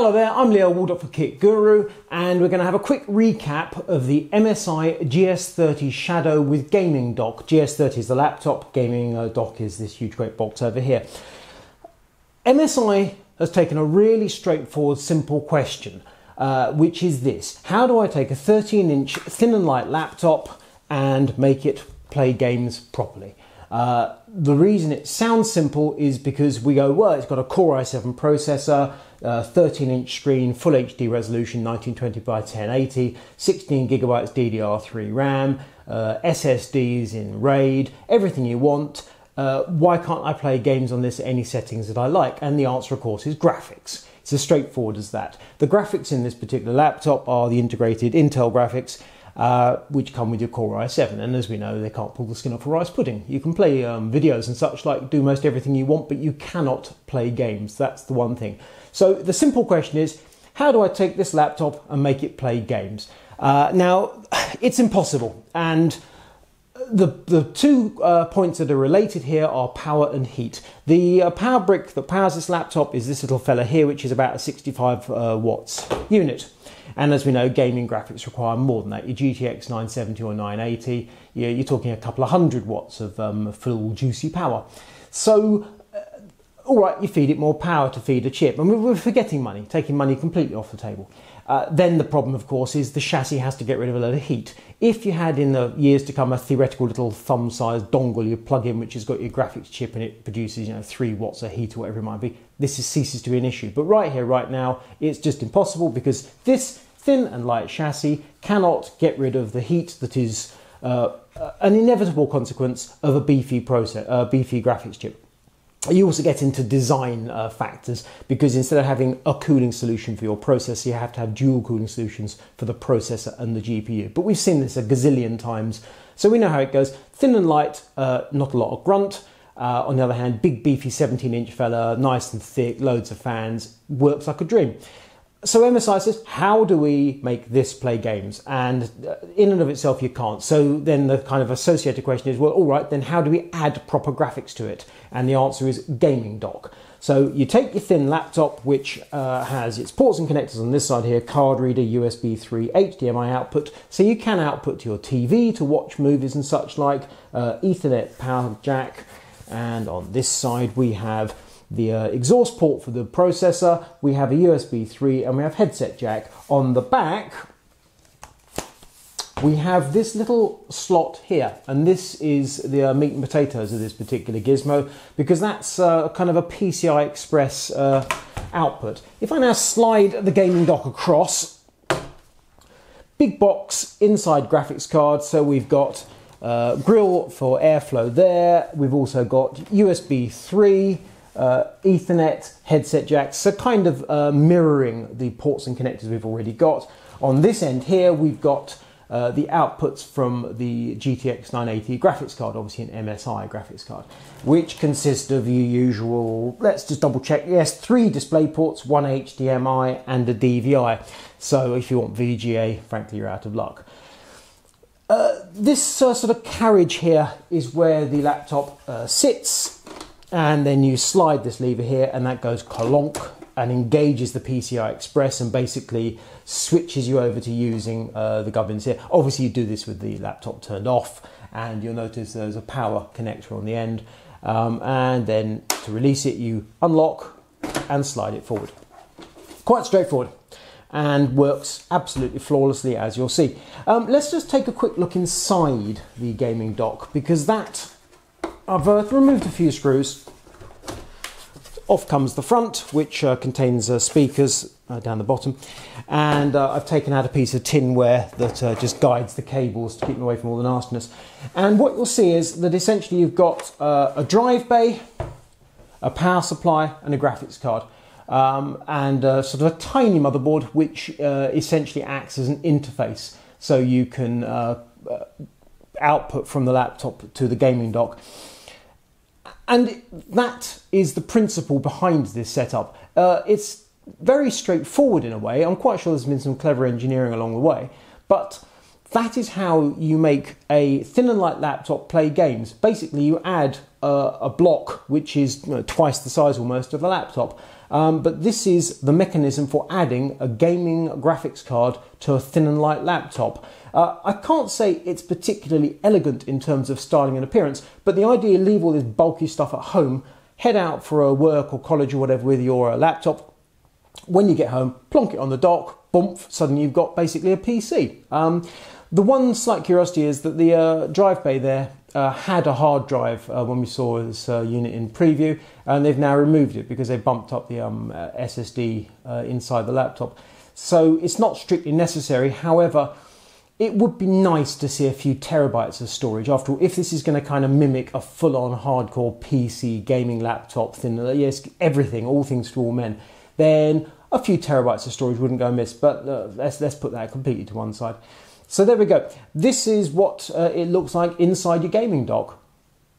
Hello there, I'm Leo Waldock for Kit Guru, and we're going to have a quick recap of the MSI GS30 Shadow with Gaming Dock. GS30 is the laptop, Gaming Dock is this huge great box over here. MSI has taken a really straightforward, simple question, which is this: how do I take a 13-inch thin and light laptop and make it play games properly? The reason it sounds simple is because we go, well, it's got a Core i7 processor, 13-inch screen, full HD resolution, 1920 by 1080, 16 gigabytes DDR3 RAM, SSDs in RAID, everything you want. Why can't I play games on this at any settings that I like? And the answer, of course, is graphics. It's as straightforward as that. The graphics in this particular laptop are the integrated Intel graphics, which come with your Core i7, and as we know, they can't pull the skin off a rice pudding. You can play videos and such like, do most everything you want, but you cannot play games. That's the one thing. So the simple question is, how do I take this laptop and make it play games? Now, it's impossible, and the two points that are related here are power and heat. The power brick that powers this laptop is this little fella here, which is about a 65 watts unit. And as we know, gaming graphics require more than that. Your GTX 970 or 980, you're talking a couple of hundred watts of full juicy power. So, all right, you feed it more power to feed a chip. And we're forgetting money, taking money completely off the table. Then the problem, of course, is the chassis has to get rid of a load of heat. If you had in the years to come a theoretical little thumb-sized dongle you plug in, which has got your graphics chip and it produces 3 watts of heat or whatever it might be, this ceases to be an issue. But right here, right now, it's just impossible because this thin and light chassis cannot get rid of the heat that is an inevitable consequence of a beefy processor, beefy graphics chip. You also get into design factors, because instead of having a cooling solution for your processor, you have to have dual cooling solutions for the processor and the GPU. But we've seen this a gazillion times, so we know how it goes. Thin and light, not a lot of grunt. On the other hand, big beefy 17-inch fella, nice and thick, loads of fans, works like a dream. So MSI says, how do we make this play games? And in and of itself, you can't. So then the kind of associated question is, well, all right, then how do we add proper graphics to it? And the answer is Gaming Dock. So you take your thin laptop, which has its ports and connectors on this side here, card reader, USB 3, HDMI output. So you can output to your TV to watch movies and such like, Ethernet power jack. And on this side, we have the exhaust port for the processor, we have a USB 3, and we have headset jack. On the back, we have this little slot here, and this is the meat and potatoes of this particular gizmo, because that's kind of a PCI Express output. If I now slide the Gaming Dock across, big box inside graphics card, so we've got grill for airflow there, we've also got USB 3, Ethernet, headset jacks, so kind of mirroring the ports and connectors we've already got. On this end here, we've got the outputs from the GTX 980 graphics card, obviously an MSI graphics card, which consists of your usual, let's just double check, yes, 3 display ports, 1 HDMI and a DVI. So if you want VGA, frankly, you're out of luck. This sort of carriage here is where the laptop sits. And then you slide this lever here and that goes clonk and engages the PCI Express and basically switches you over to using the gubbins here. Obviously you do this with the laptop turned off, and you'll notice there's a power connector on the end. And then to release it, you unlock and slide it forward. Quite straightforward, and works absolutely flawlessly, as you'll see. Let's just take a quick look inside the Gaming Dock, because that I've removed a few screws. Off comes the front, which contains speakers down the bottom, and I've taken out a piece of tinware that just guides the cables to keep them away from all the nastiness. And what you'll see is that essentially you've got a drive bay, a power supply and a graphics card, and sort of a tiny motherboard which essentially acts as an interface, so you can output from the laptop to the Gaming Dock. And that is the principle behind this setup. It's very straightforward in a way. I'm quite sure there's been some clever engineering along the way, but That is how you make a thin and light laptop play games. Basically, you add a block, which is twice the size almost of a laptop. But this is the mechanism for adding a gaming graphics card to a thin and light laptop. I can't say it's particularly elegant in terms of styling and appearance, but the idea, leave all this bulky stuff at home, head out for a work or college or whatever with your laptop. When you get home, plonk it on the dock, boomf, suddenly you've got basically a PC. The one slight curiosity is that the drive bay there had a hard drive when we saw this unit in preview, and they've now removed it because they bumped up the SSD inside the laptop. So it's not strictly necessary. However, it would be nice to see a few terabytes of storage. After all, if this is going to kind of mimic a full-on hardcore PC gaming laptop thing, yes, everything, all things to all men, then a few terabytes of storage wouldn't go amiss. But let's put that completely to one side. So there we go. This is what it looks like inside your gaming dock.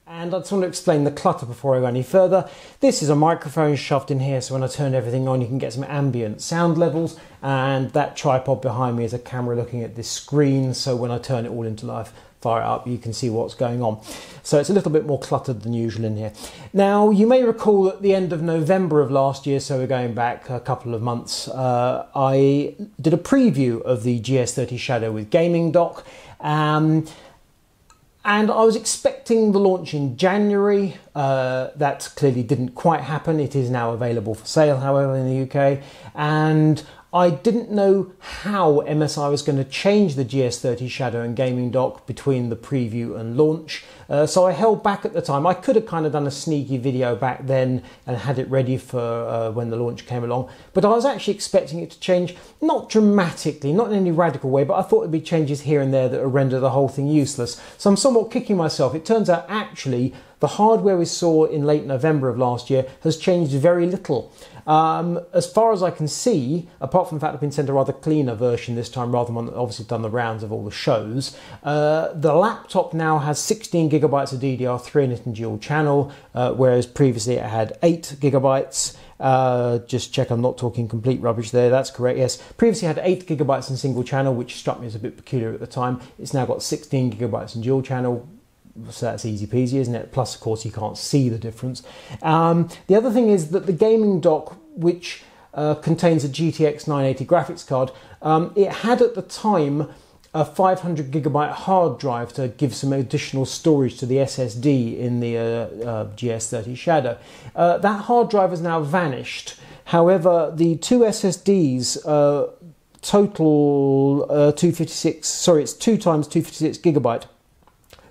And I just want to explain the clutter before I go any further. This is a microphone shoved in here, so when I turn everything on, you can get some ambient sound levels. And that tripod behind me is a camera looking at this screen, so when I turn it all into life, fire it up, you can see what's going on. So it's a little bit more cluttered than usual in here. Now, you may recall at the end of November of last year, so we're going back a couple of months, I did a preview of the GS30 Shadow with Gaming Dock. And I was expecting the launch in January. That clearly didn't quite happen. It is now available for sale, however, in the UK. And I didn't know how MSI was going to change the GS30 Shadow and Gaming Dock between the preview and launch. So I held back at the time. I could have kind of done a sneaky video back then and had it ready for when the launch came along. But I was actually expecting it to change, not dramatically, not in any radical way, but I thought it'd be changes here and there that would render the whole thing useless. So I'm somewhat kicking myself. It turns out actually the hardware we saw in late November of last year has changed very little. As far as I can see, apart from the fact I've been sent a rather cleaner version this time rather than one that obviously done the rounds of all the shows, the laptop now has 16 gigabytes of DDR3 in it in dual channel, whereas previously it had 8 gigabytes. Just check I'm not talking complete rubbish there. That's correct, yes. Previously had 8 gigabytes in single channel, which struck me as a bit peculiar at the time. It's now got 16 gigabytes in dual channel. So that's easy peasy, isn't it? Plus, of course, you can't see the difference. The other thing is that the gaming dock, which contains a GTX 980 graphics card, it had at the time a 500 gigabyte hard drive to give some additional storage to the SSD in the GS30 Shadow. That hard drive has now vanished. However, the two SSDs total 256, sorry, it's 2 times 256 gigabyte.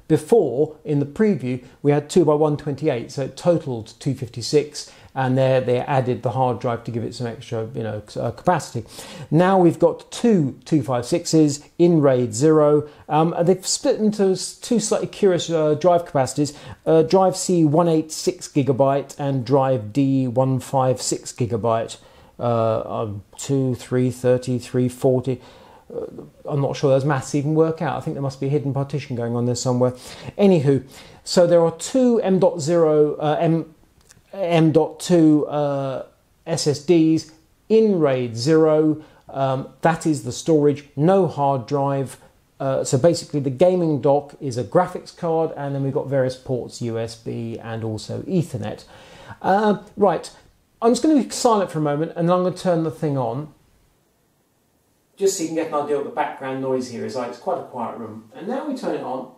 Before, in the preview, we had 2 by 128, so it totaled 256, and there they added the hard drive to give it some extra, you know, capacity. Now we've got two 256s in RAID 0, and they've split into two slightly curious drive capacities, drive C 186 gigabyte and drive D 156 gigabyte, 2, 3, 30, 340. I'm not sure those maths even work out. I think there must be a hidden partition going on there somewhere. Anywho, so there are two M.2 SSDs in RAID 0. That is the storage, no hard drive. So basically the gaming dock is a graphics card, and then we've got various ports, USB and also Ethernet. Right, I'm just going to be silent for a moment and I'm going to turn the thing on. Just so you can get an idea what the background noise here is like. It's quite a quiet room. And now we turn it on.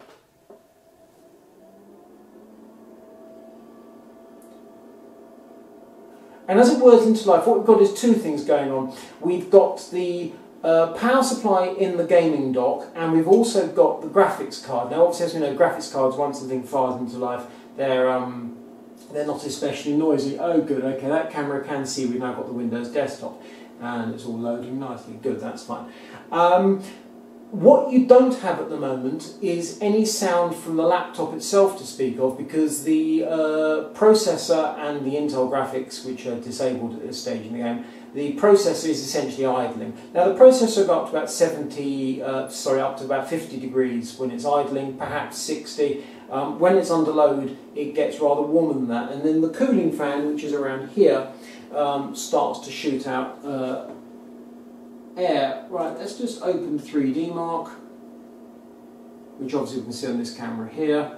And as it whirs into life, what we've got is two things going on. We've got the power supply in the gaming dock, and we've also got the graphics card. Now, obviously, as we know, graphics cards, once something fires into life, they're not especially noisy. Oh, good, okay, that camera can see we've now got the Windows desktop. And it's all loading nicely. Good, that's fine. What you don't have at the moment is any sound from the laptop itself to speak of, because the processor and the Intel graphics, which are disabled at this stage in the game, the processor is essentially idling. Now the processor got up to about 50 degrees when it's idling, perhaps 60. When it's under load, it gets rather warmer than that. And then the cooling fan, which is around here, starts to shoot out air. Right, let's just open 3D Mark which obviously you can see on this camera here.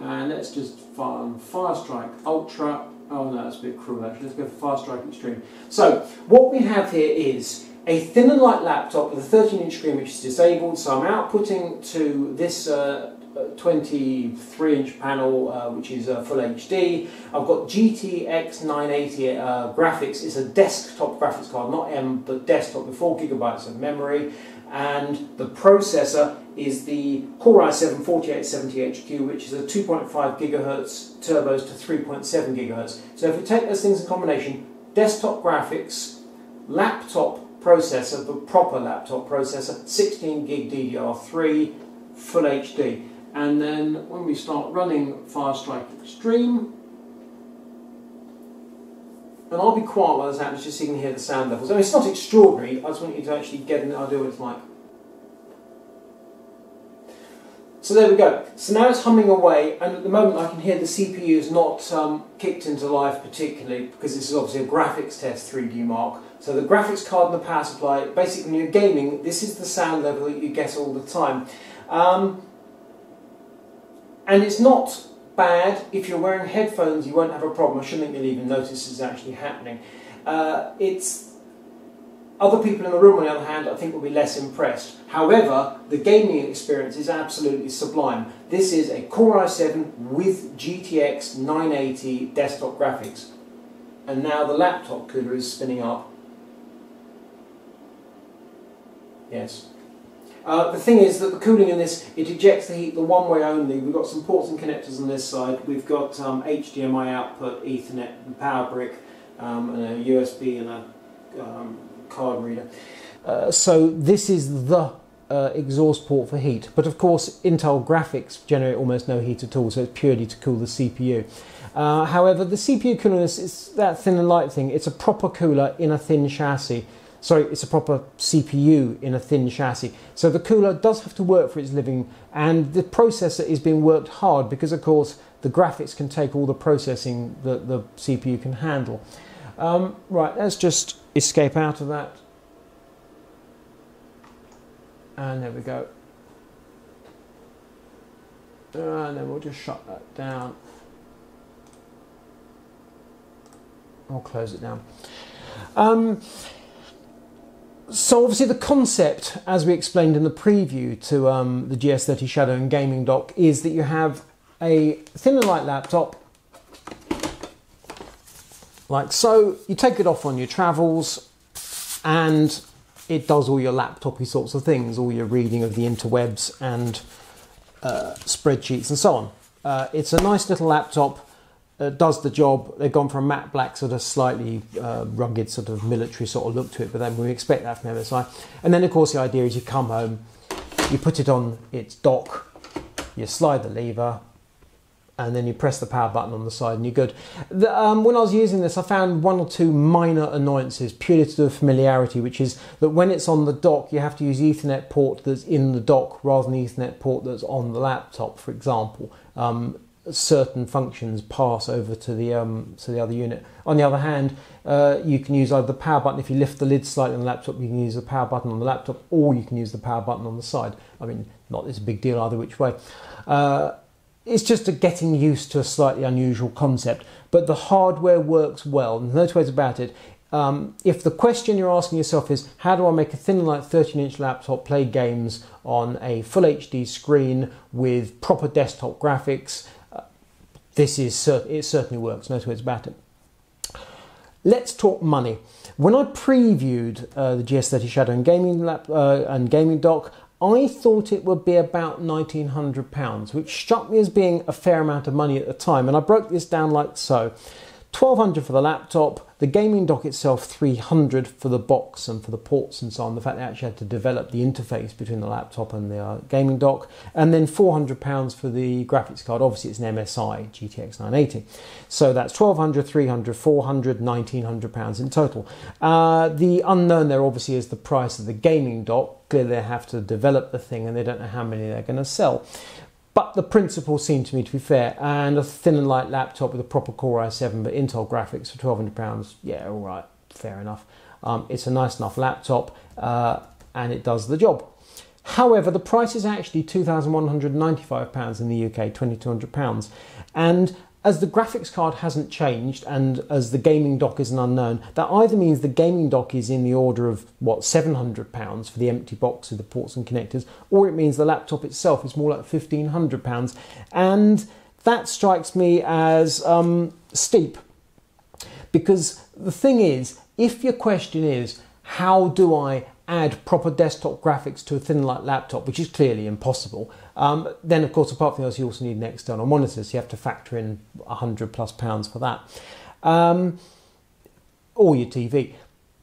And let's just fire on Firestrike Ultra. Oh no, that's a bit cruel actually. Let's go for Firestrike Extreme. So what we have here is a thin and light laptop with a 13-inch screen which is disabled, so I'm outputting to this 23-inch panel which is Full HD. I've got GTX 980 graphics. It's a desktop graphics card, not M, but desktop with 4 gigabytes of memory. And the processor is the Core i7-4870HQ, which is a 2.5 gigahertz turbos to 3.7 gigahertz. So if we take those things in combination, desktop graphics, laptop processor, the proper laptop processor, 16 gig DDR3, Full HD. And then when we start running Firestrike Extreme, and I'll be quiet while this happens just so you can hear the sound levels. I mean, it's not extraordinary, I just want you to actually get an idea what it's like. So there we go. So now it's humming away, and at the moment I can hear the CPU is not kicked into life particularly, because this is obviously a graphics test 3D Mark. So the graphics card and the power supply, basically when you're gaming, this is the sound level that you get all the time. And it's not bad. If you're wearing headphones you won't have a problem. I shouldn't think you'll even notice it's actually happening. Other people in the room, on the other hand, I think will be less impressed. However, the gaming experience is absolutely sublime. This is a Core i7 with GTX 980 desktop graphics. And now the laptop cooler is spinning up. Yes. The thing is that the cooling in this, it ejects the heat the one way only. We've got some ports and connectors on this side. We've got HDMI output, Ethernet, and power brick, and a USB and a card reader. So this is the exhaust port for heat. But of course, Intel graphics generate almost no heat at all, so it's purely to cool the CPU. However, the CPU cooler is that thin and light thing. It's a proper cooler in a thin chassis. Sorry, it's a proper CPU in a thin chassis. So the cooler does have to work for its living, and the processor is being worked hard because, of course, the graphics can take all the processing that the CPU can handle. Right, let's just escape out of that. And there we go. And then we'll just shut that down. I'll close it down. So obviously the concept, as we explained in the preview to the GS30 Shadow and Gaming Dock, is that you have a thin and light laptop, like so. You take it off on your travels, and it does all your laptopy sorts of things, all your reading of the interwebs and spreadsheets and so on. It's a nice little laptop. Does the job. They've gone for a matte black sort of slightly rugged sort of military sort of look to it, but then we expect that from MSI. And then of course the idea is you come home, you put it on its dock, you slide the lever, and then you press the power button on the side and you're good. When I was using this, I found one or two minor annoyances purely to do with familiarity, which is that when it's on the dock, you have to use Ethernet port that's in the dock rather than the Ethernet port that's on the laptop, for example. Certain functions pass over to the other unit. On the other hand, you can use either the power button. If you lift the lid slightly on the laptop, you can use the power button on the laptop, or you can use the power button on the side. I mean, not this big deal either which way. It's just a getting used to a slightly unusual concept, but the hardware works well, no two ways about it. If the question you're asking yourself is, how do I make a thin and light 13-inch laptop play games on a Full HD screen with proper desktop graphics, it certainly works, no two ways about it. Let's talk money. When I previewed the GS30 Shadow and Gaming Dock, I thought it would be about £1,900, which struck me as being a fair amount of money at the time, and I broke this down like so. £1,200 for the laptop, the gaming dock itself £300 for the box and for the ports and so on, the fact they actually had to develop the interface between the laptop and the gaming dock, and then £400 for the graphics card. Obviously it's an MSI GTX 980. So that's £1,200, £300, £400, £1,900 in total. The unknown there obviously is the price of the gaming dock. Clearly they have to develop the thing and they don't know how many they're going to sell. But the principle seemed to me to be fair, and a thin and light laptop with a proper Core i7 but Intel graphics for £1,200, yeah, all right, fair enough. It's a nice enough laptop, and it does the job. However, the price is actually £2,195 in the UK, £2,200. And as the graphics card hasn't changed and as the gaming dock is an unknown, that either means the gaming dock is in the order of, what, £700 for the empty box with the ports and connectors, or it means the laptop itself is more like £1,500. And that strikes me as steep. Because the thing is, if your question is, how do I add proper desktop graphics to a thin light laptop, which is clearly impossible, then of course, apart from those, you also need an external monitor, so you have to factor in £100+ for that, or your TV.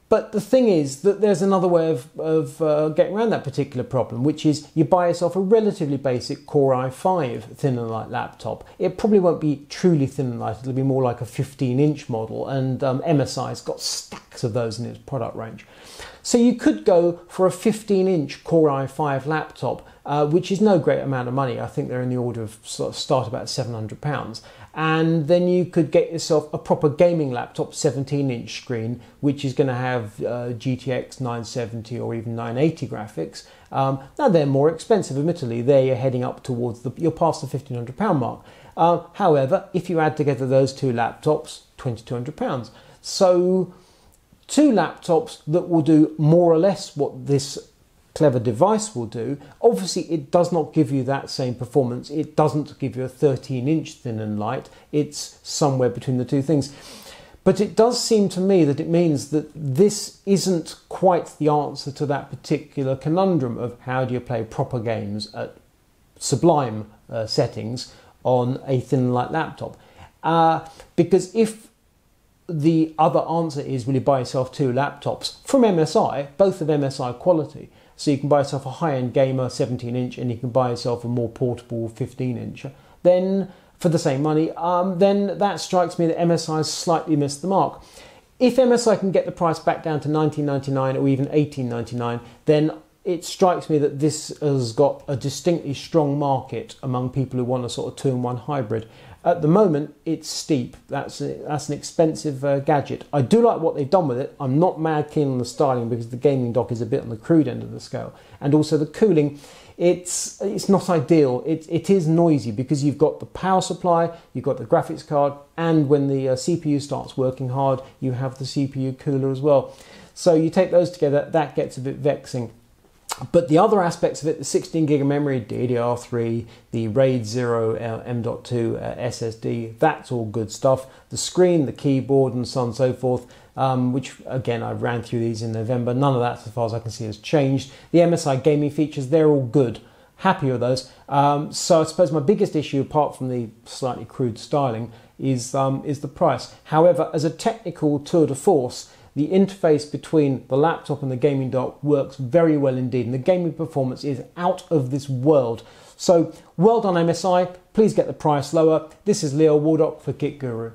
But the thing is that there's another way of getting around that particular problem, which is you buy yourself a relatively basic Core i5 thin and light laptop. It probably won't be truly thin and light, it'll be more like a 15-inch model, and MSI's got stacks of those in its product range. So you could go for a 15-inch Core i5 laptop, which is no great amount of money. I think they're in the order of start about £700. And then you could get yourself a proper gaming laptop, 17-inch screen, which is going to have GTX 970 or even 980 graphics. Now they're more expensive, admittedly. There you're heading up towards you're past the £1,500 mark. However, if you add together those two laptops, £2,200. So two laptops that will do more or less what this clever device will do. Obviously, it does not give you that same performance. It doesn't give you a 13-inch thin and light. It's somewhere between the two things. But it does seem to me that it means that this isn't quite the answer to that particular conundrum of how do you play proper games at sublime settings on a thin and light laptop. Because if the other answer is, will you buy yourself two laptops from MSI, both of MSI quality? So you can buy yourself a high-end gamer 17-inch and you can buy yourself a more portable 15-inch. Then, for the same money, then that strikes me that MSI slightly missed the mark. If MSI can get the price back down to $19.99 or even $18.99, then it strikes me that this has got a distinctly strong market among people who want a sort of two-in-one hybrid. At the moment, it's steep. That's an expensive gadget. I do like what they've done with it. I'm not mad keen on the styling because the gaming dock is a bit on the crude end of the scale. And also the cooling, it's not ideal. It is noisy because you've got the power supply, you've got the graphics card, and when the CPU starts working hard, you have the CPU cooler as well. So you take those together, that gets a bit vexing. But the other aspects of it, the 16 gig of memory, DDR3, the RAID 0 M.2 SSD, that's all good stuff. The screen, the keyboard, and so on and so forth, which again, I ran through these in November. None of that, so far as I can see, has changed. The MSI gaming features, they're all good. Happy with those. So I suppose my biggest issue, apart from the slightly crude styling, is the price. However, as a technical tour de force, the interface between the laptop and the gaming dock works very well indeed, and the gaming performance is out of this world. So well done, MSI. Please get the price lower. This is Leo Waldock for Kit Guru.